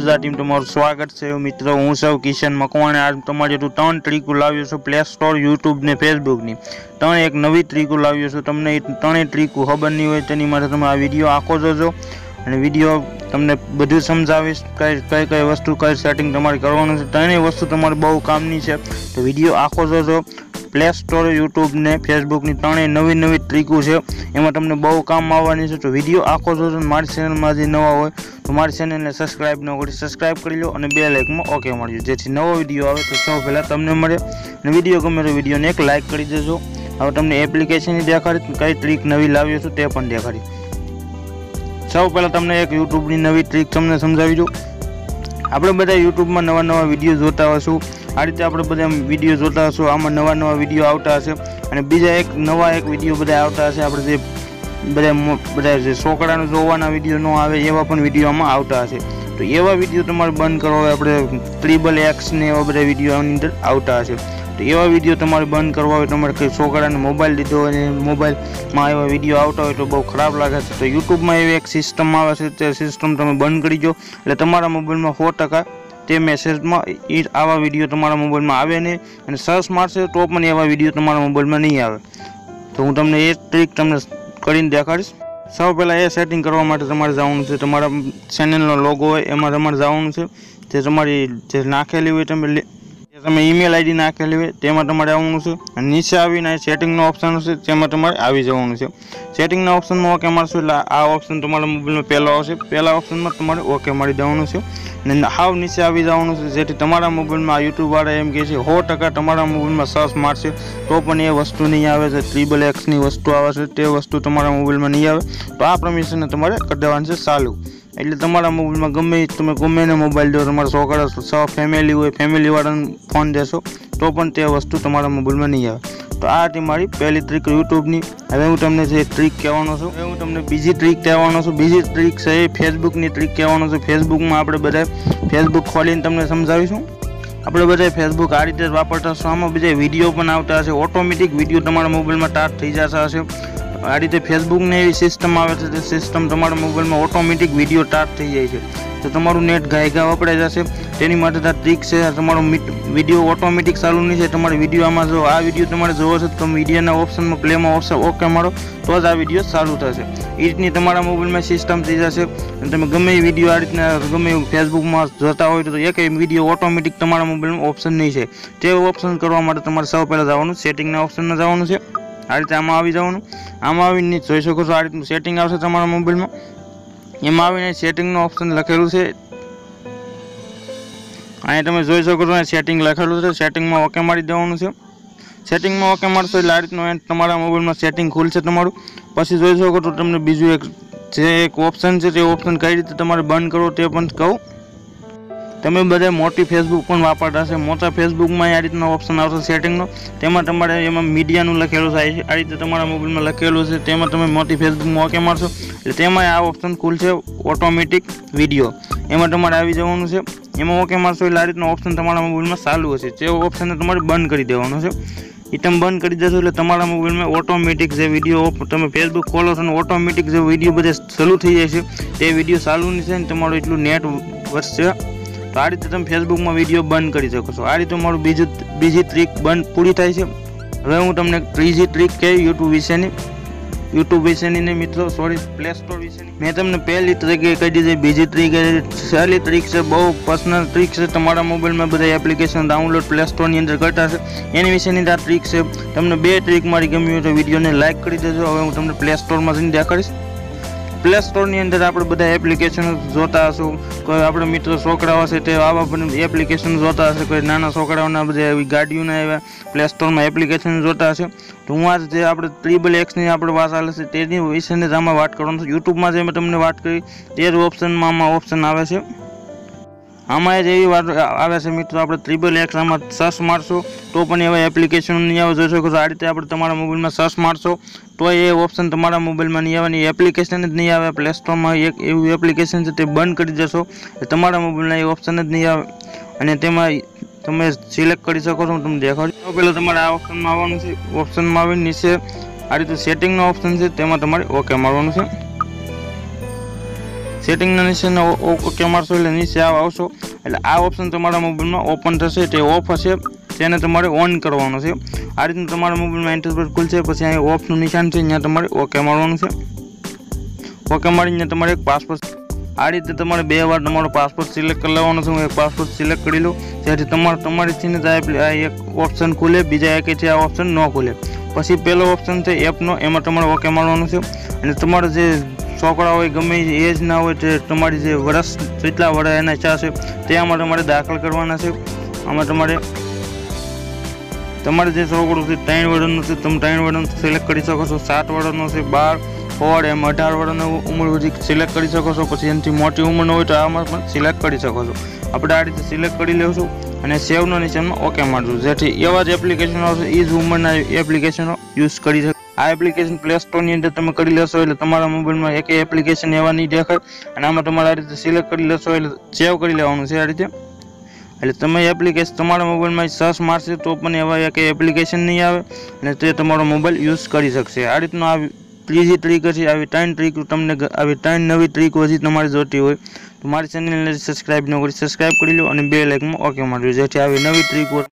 ગુજરાતી તમારું સ્વાગત છે મિત્રો। હું સૌ કિશન મકવાણા। આજ તમારી તું ત્રણ ટ્રીકો લાવ્યો છું, પ્લે સ્ટોર, યુટ્યુબ ને ફેસબુકની ત્રણ એક નવી ટ્રીકો લાવ્યો છું। તમને ત્રણેય ટ્રીકો ખબર નહીં હોય તેની માટે તમે આ વિડીયો આખો જોજો અને વિડીયો તમને બધું સમજાવીશ, કઈ વસ્તુ કઈ સેટિંગ તમારે કરવાનું છે। ત્રણેય વસ્તુ તમારે બહુ કામની છે, તો વિડીયો આખો જોજો। પ્લે સ્ટોર, યુટ્યુબ ને ફેસબુકની ત્રણેય નવી ટ્રીકો છે, એમાં તમને બહુ કામ આવવાની છે। તો વિડીયો આખો જોજો। મારી ચેનલમાં જે નવા હોય તો મારી ચેનલને સબસ્ક્રાઈબ ન કરી સબસ્ક્રાઈબ કરી લો અને બેલ આઇકનમાં ઓકે મળજો, જેથી નવો વિડીયો આવે તો સૌ પહેલાં તમને મળે। અને વિડીયો ગમે તો વિડીયોને એક લાઇક કરી દેજો। હવે તમને એપ્લિકેશનની દેખાડી, કઈ ટ્રીક નવી લાવ્યો છું તે પણ દેખાડી। સૌ પહેલાં તમને એક યુટ્યુબની નવી ટ્રીક તમને સમજાવી દઉં। આપણે બધા યુટ્યુબમાં નવા વિડીયો જોતા હશું, આ રીતે આપણે બધા વિડીયો જોતા હશું। આમાં નવા વિડીયો આવતા હશે અને બીજા એક નવા વિડીયો બધા આવતા હશે। આપણે જે બધા જે છોકરાનો જોવાના વિડીયો ન આવે એવા પણ વિડીયોમાં આવતા હશે, તો એવા વિડીયો તમારે બંધ કરવા હોય। આપણે XXX ને એવા બધા વિડીયોની અંદર આવતા હશે, તો એવા વિડીયો તમારે બંધ કરવા હોય। તમારે કંઈ છોકરાને મોબાઈલ લીધો હોય અને મોબાઈલમાં એવા વિડીયો આવતા હોય તો બહુ ખરાબ લાગે છે। તો યુટ્યુબમાં એવી એક સિસ્ટમ આવે છે, તે સિસ્ટમ તમે બંધ કરી દો એટલે તમારા મોબાઈલમાં 100% તે મેસેજમાં આવા વિડીયો તમારા મોબાઈલમાં આવે નહીં, અને સર્ચ મારશે તો પણ એવા વિડીયો તમારા મોબાઈલમાં નહીં આવે। તો હું તમને એ ટ્રીક તમને કરીને દેખાડીશ। સૌ પહેલાં એ સેટિંગ કરવા માટે તમારે જવાનું છે, તમારા ચેનલનો લોગો હોય એમાં તમારે જવાનું છે। જે તમારી જે નાખેલી હોય તમે ઈમેલ આઈડી નાખેલી હોય તેમાં તમારે આવવાનું છે, અને નીચે આવીને સેટિંગનો ઓપ્શન હશે તેમાં તમારે આવી જવાનું છે। સેટિંગના ઓપ્શનમાં ઓકે મારશું એટલે આ ઓપ્શન તમારા મોબાઈલમાં પહેલો આવશે, પહેલા ઓપ્શનમાં તમારે ઓકે મારી દેવાનું છે અને હાવ નીચે આવી જવાનું છે, જેથી તમારા મોબાઈલમાં યુટ્યુબવાળા એમ કહે છે 100% તમારા મોબાઈલમાં સર્ચ મારશે તો પણ એ વસ્તુ નહીં આવે છે, XXXની વસ્તુ આવે છે તે વસ્તુ તમારા મોબાઈલમાં નહીં આવે। તો આ પરમિશનને તમારે કરી દેવાનું છે ચાલુ, એટલે તમારા મોબાઈલમાં ગમે એને મોબાઈલ દો, તમારા છોકરા સૌ ફેમિલી હોય ફેમિલીવાળાને ફોન દેશો તો પણ તે વસ્તુ તમારા મોબાઈલમાં નહીં આવે। તો આ હતી મારી પહેલી ટ્રીક યુટ્યુબની। હવે હું તમને જે ટ્રીક કહેવાનો છું, હવે હું તમને બીજી ટ્રીક કહેવાનો છું। બીજી ટ્રીક છે એ ફેસબુકની ટ્રીક કહેવાનો છું। ફેસબુકમાં આપણે બધા ફેસબુક ખોલીને તમને સમજાવીશું। આપણે બધા ફેસબુક આ રીતે વાપરતા હશું, આમાં બધા વિડીયો પણ આવતા હશે, ઓટોમેટિક વિડીયો તમારા મોબાઈલમાં સ્ટાર્ટ થઈ જતા હશે। આ રીતે ફેસબુકને એવી સિસ્ટમ આવે છે, તે સિસ્ટમ તમારા મોબાઈલમાં ઓટોમેટિક વિડીયો સ્ટાર્ટ થઈ જાય છે, તો તમારું નેટ ગાયગા વપરાઈ જશે। તેની માટે આ ટ્રીક છે, તમારો વિડીયો ઓટોમેટિક ચાલુ નહીં છે, તમારે વિડીયોમાં જો આ વિડીયો તમારે જોવો છે તો વિડીયોના ઓપ્શનમાં પ્લેમાં ઓપ્શન ઓકે મારો તો જ આ વિડીયો ચાલુ થશે। એ રીતની તમારા મોબાઈલમાં સિસ્ટમ થઈ જશે અને તમે ગમે એ વિડીયો આ રીતના ગમે ફેસબુકમાં જોતા હોય તો એક વિડીયો ઓટોમેટિક તમારા મોબાઈલમાં ઓપ્શન નહીં છે, તે ઓપ્શન કરવા માટે તમારે સૌ પહેલાં જવાનું સેટિંગના ઓપ્શનમાં જવાનું છે। આ રીતે આમાં આવી જવાનું, આમાં આવીને જોઈ શકો છો આ રીતનું સેટિંગ આવશે તમારા મોબાઈલમાં, એમાં આવીને સેટિંગનું ઓપ્શન લખેલું છે, અહીંયા તમે જોઈ શકો છો સેટિંગ લખેલું છે, સેટિંગમાં ઓકે મારી દેવાનું છે। સેટિંગમાં ઓકે મારશો એટલે આ રીતનું તમારા મોબાઈલમાં સેટિંગ ખુલશે તમારું। પછી જોઈ શકો છો તમને બીજું એક જે એક ઓપ્શન છે, તે ઓપ્શન કઈ રીતે તમારે બંધ કરવો તે પણ કહું। તમે બધા મોટી ફેસબુક પણ વાપરતા હશે, મોટા ફેસબુકમાં આ રીતનો ઓપ્શન આવશે સેટિંગનો, તેમાં તમારે એમાં મીડિયાનું લખેલું થાય છે, આ રીતે તમારા મોબાઈલમાં લખેલું છે, તેમાં તમે મોટી ફેસબુકમાં ઓકે મારશો એટલે તેમાં આ ઓપ્શન ખુલશે ઓટોમેટિક વિડીયો, એમાં તમારે આવી જવાનું છે। એમાં ઓકે મારશો એટલે આ રીતનો ઓપ્શન તમારા મોબાઈલમાં ચાલુ હશે, તે ઓપ્શનને તમારે બંધ કરી દેવાનો છે। એ તમે બંધ કરી દેશો એટલે તમારા મોબાઈલમાં ઓટોમેટિક જે વિડીયો તમે ફેસબુક ખોલો છો અને ઓટોમેટિક જે વિડીયો બધા ચાલુ થઈ જાય છે તે વિડીયો ચાલુ નહીં છે અને તમારું એટલું નેટ વધશે। તો આ રીતે તમે ફેસબુકમાં વિડીયો બંધ કરી શકો છો। આ રીતે મારું બીજી ટ્રીક બંધ પૂરી થાય છે। હવે હું તમને ત્રીજી ટ્રીક કહી યુટ્યુબ વિશેની મિત્રો, સોરી, પ્લે સ્ટોર વિશેની મેં તમને પહેલી ટ્રીક કહી દીધી, બીજી ટ્રીક સહેલી ટ્રીક છે, બહુ પર્સનલ ટ્રીક છે। તમારા મોબાઈલમાં બધા એપ્લિકેશન ડાઉનલોડ પ્લે સ્ટોરની અંદર કરતા હશે એની વિશેની આ ટ્રીક છે। તમને બે ટ્રીક મારી ગમી હોય તો વિડીયોને લાઇક કરી દેજો। હવે હું તમને પ્લે સ્ટોરમાં જઈને દેખાડીશ। પ્લે સ્ટોરની અંદર આપણે બધા એપ્લિકેશનો જોતા હશું, કોઈ આપણે મિત્રો છોકરાઓ હશે તે આવા પણ એપ્લિકેશન જોતા હશે, કોઈ નાના છોકરાઓના બધા એવી ગાડીઓના એવા પ્લે સ્ટોરમાં એપ્લિકેશન જોતા હશે। તો હું આજ જે આપણે XXXની આપણે વાત ચાલે છે તેની વિશેને જ આમાં વાત કરવાનું છે। યુટ્યુબમાં જે મેં તમને વાત કરી તે જ ઓપ્શનમાં આમાં ઓપ્શન આવે છે, આમાં જ એવી વાત આવે છે મિત્રો, આપણે XXX આમાં સર્ચ મારશો તો પણ એવા એપ્લિકેશન નહીં આવે। જોઈ શકો છો આ રીતે આપણે તમારા મોબાઈલમાં સર્ચ મારશો તો એ ઓપ્શન તમારા મોબાઈલમાં નહીં આવે, એપ્લિકેશન જ નહીં આવે। પ્લે સ્ટોરમાં એક એવું એપ્લિકેશન છે તે બંધ કરી દેશો તમારા મોબાઈલમાં એ ઓપ્શન જ નહીં આવે, અને તેમાં તમે સિલેક્ટ કરી શકો છો। હું તમને દેખાડું, પહેલાં તમારે આ ઓપ્શનમાં આવવાનું છે, ઓપ્શનમાં આવીને નીચે આ રીતે સેટિંગનો ઓપ્શન છે તેમાં તમારે ઓકે મારવાનું છે। સેટિંગના નીચેના ઓકે મારશો એટલે નીચે આવા આવશો એટલે આ ઓપ્શન તમારા મોબાઈલમાં ઓપન થશે, તે ઓફ હશે, તેને તમારે ઓન કરવાનો છે. આ રીતનું તમારા મોબાઈલમાં ઇન્ટરફેસ ખુલશે, પછી અહીં ઓફનું નિશાન છે અહીંયા તમારે ઓકે મારવાનું છે. ઓકે મારીને તમારે એક પાસવર્ડ, આ રીતે તમારે બે વાર તમારો પાસવર્ડ સિલેક્ટ કરી લેવાનો છે. હું એક પાસવર્ડ સિલેક્ટ કરી લઉં, જેથી તમારી થઈને આ એક ઓપ્શન ખુલે, બીજા એકે છે આ ઓપ્શન ન ખુલે. પછી પહેલો ઓપ્શન છે એપનો, એમાં તમારે ઓકે મારવાનું છે. અને તમારો જે છોકરા હોય ગમે એજ ના હોય તે તમારી જે વર્ષ જેટલા વર્ષ એના ચા છે તે આમાં તમારે દાખલ કરવાના છે. આમાં તમારે જે છોકરો છે 3 વર્ષનો છે તમે 3 વર્ષનો સિલેક્ટ કરી શકો છો, 7 વર્ષનો છે 12, 16 એમ 18 વર્ષનો ઉંમર સુધી સિલેક્ટ કરી શકો છો. પછી એનાથી મોટી ઉંમરનો હોય તો આમાં પણ સિલેક્ટ કરી શકો છો. આપણે આ રીતે સિલેક્ટ કરી લેશું અને સેવના નિશાનમાં ઓકે મારશું, જેથી એવા જ એપ્લિકેશનો આવશે એ જ ઉંમરના એપ્લિકેશનો યુઝ કરી શકે. આ એપ્લિકેશન પ્લે સ્ટોરની અંદર તમે કરી લેશો એટલે તમારા મોબાઈલમાં એક એપ્લિકેશન એવા નહીં દેખાય. અને આમાં તમારે આ રીતે સિલેક્ટ કરી લેશો એટલે સેવ કરી લેવાનું છે. આ રીતે એટલે તમે એપ્લિકેશન તમારા મોબાઈલમાં સર્ચ મારશે તો પણ એવા એક એપ્લિકેશન નહીં આવે અને તે તમારો મોબાઈલ યુઝ કરી શકશે. આ રીતનો આ ત્રીજી ટ્રીક હશે. આવી 3 ટ્રીક તમને, આવી 3 નવી ટ્રીક હજી તમારે જોતી હોય તો મારી ચેનલને સબસ્ક્રાઈબ ન કરી સબસ્ક્રાઈબ કરી લો અને બે લાઇકમાં ઓકે મારજો, જેથી આવી નવી ટ્રીક